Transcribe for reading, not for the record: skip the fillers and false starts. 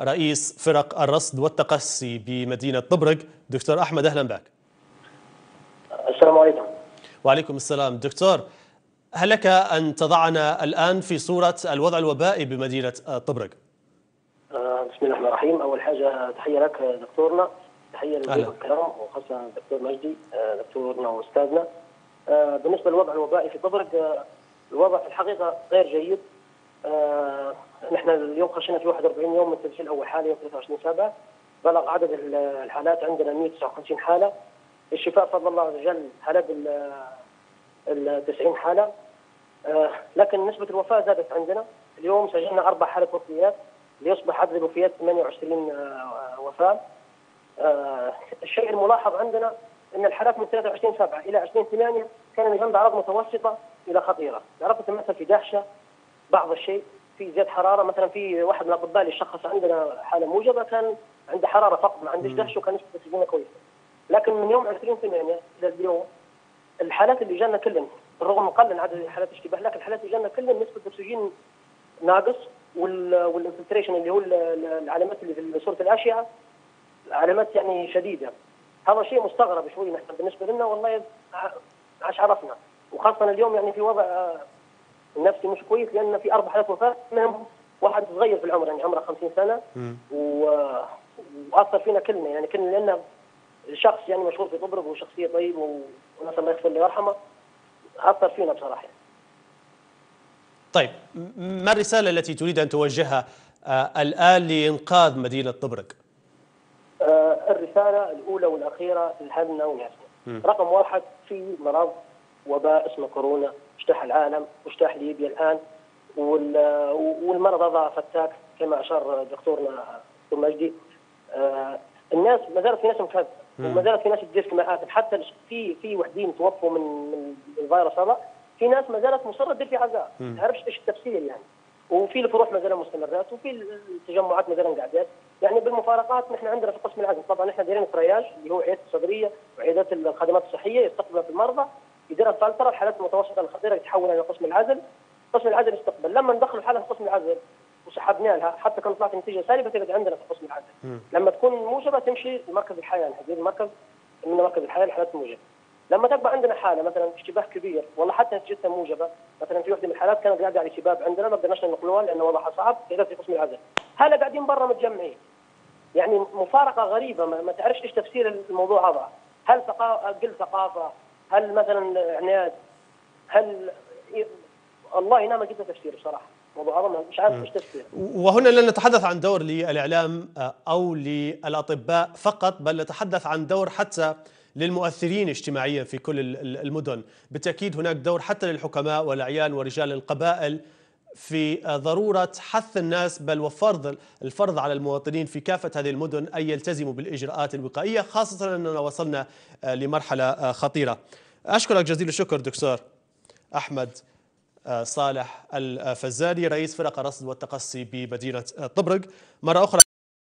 رئيس فرق الرصد والتقصي بمدينة طبرق. دكتور أحمد أهلا بك. السلام عليكم. وعليكم السلام. دكتور، هل لك أن تضعنا الآن في صورة الوضع الوبائي بمدينة طبرق؟ بسم الله الرحمن الرحيم. أول حاجة تحية لك دكتورنا، تحية للضيوف الكرام وخاصة الدكتور مجدي دكتورنا وأستاذنا. بالنسبة للوضع الوبائي في طبرق، الوضع في الحقيقة غير جيد. نحن اليوم خشينا في 41 يوم من التسجيل الاول، حاليا 23/7 بلغ عدد الحالات عندنا 159 حاله، الشفاء بفضل الله عز وجل حالات ال 90 حاله، لكن نسبه الوفاه زادت عندنا. اليوم سجلنا 4 حالات وفيات ليصبح عدد الوفيات 28 وفاه. الشيء الملاحظ عندنا ان الحالات من 23/7 الى 20/8 كان يجند اعراض متوسطه الى خطيره، عرفت مثلا في دهشه بعض الشيء، في زيادة حراره مثلا. في واحد من الاطباء اللي شخص عندنا حاله موجبه كان عنده حراره فقط، ما عندهش دهشه وكان نسبه السجينه كويسه. لكن من يوم 20/8 الى اليوم الحالات اللي جانا كلهم بالرغم قل عدد الحالات الاشتباه، لكن الحالات اللي جانا كلهم نسبه الاكسجين ناقص، والانفلتريشن اللي هو العلامات اللي في صوره الاشعه علامات يعني شديده. هذا شيء مستغرب شوي نحن بالنسبه لنا، والله عاش عرفنا، وخاصه اليوم يعني في وضع النفسي مش كويس لان في 4 حالات وفاه، منهم واحد صغير في العمر يعني عمره 50 سنه واثر فينا كلنا يعني كلنا، لان شخص يعني مشهور في طبرق وشخصيه طيبه ونسال الله يغفر له ويرحمه، اثر فينا بصراحه. طيب، ما الرساله التي تريد ان توجهها الان لانقاذ مدينه طبرق؟ الرساله الاولى والاخيره لحالنا وناسنا. رقم 1، في مرض وباء اسمه كورونا اجتاح العالم واجتاح ليبيا الان، والمرض هذا فتاك كما اشار دكتورنا مجدي. الناس ما زالت في ناس مكذبه وما زالت في ناس تديسك مآثم، حتى في وحدين توفوا من الفيروس هذا، في ناس ما زالت مصره تدير في عزاء، ما تعرفش ايش التفسير يعني، وفي الفروح ما زالت مستمرات، وفي التجمعات ما زالت قاعدات، يعني بالمفارقات نحن عندنا في قسم العزل طبعا نحن دايرين الترياج اللي هو عيادات الصدريه وعيادات الخدمات الصحيه يستقبل في المرضى، يديرها فلتره الحالات المتوسطه الخطيره يتحول الى قسم العزل، قسم العزل يستقبل. لما ندخل حاله في قسم العزل وسحبنا لها حتى كان طلعت النتيجه سالبه تقعد عندنا في قسم العزل، لما تكون موجبه تمشي لمركز الحياه، نحن المركز من مركز الحياه الحالات الموجبه. لما تبقى عندنا حاله مثلا اشتباه كبير والله حتى نتيجتها موجبه، مثلا في واحده من الحالات كانت قاعده على شباب عندنا ما قدرناش ننقلوها لانه وضعها صعب، قعدت في قسم العزل، هلا قاعدين برا متجمعين. يعني مفارقه غريبه ما تعرفش ايش تفسير الموضوع هذا، هل ثقافه؟ هل مثلا عناد؟ هل الله ينام جدا تفسير بصراحه، موضوع مش عارف ايش تفسير. وهنا لا نتحدث عن دور للاعلام او للاطباء فقط، بل نتحدث عن دور حتى للمؤثرين اجتماعيا في كل المدن. بالتاكيد هناك دور حتى للحكماء والاعيان ورجال القبائل في ضروره حث الناس بل وفرض الفرض على المواطنين في كافه هذه المدن ان يلتزموا بالاجراءات الوقائيه، خاصه اننا وصلنا لمرحله خطيره. أشكرك جزيل الشكر دكتور أحمد صالح الفزاني، رئيس فرق الرصد والتقصي بمدينة طبرق. مرة أخرى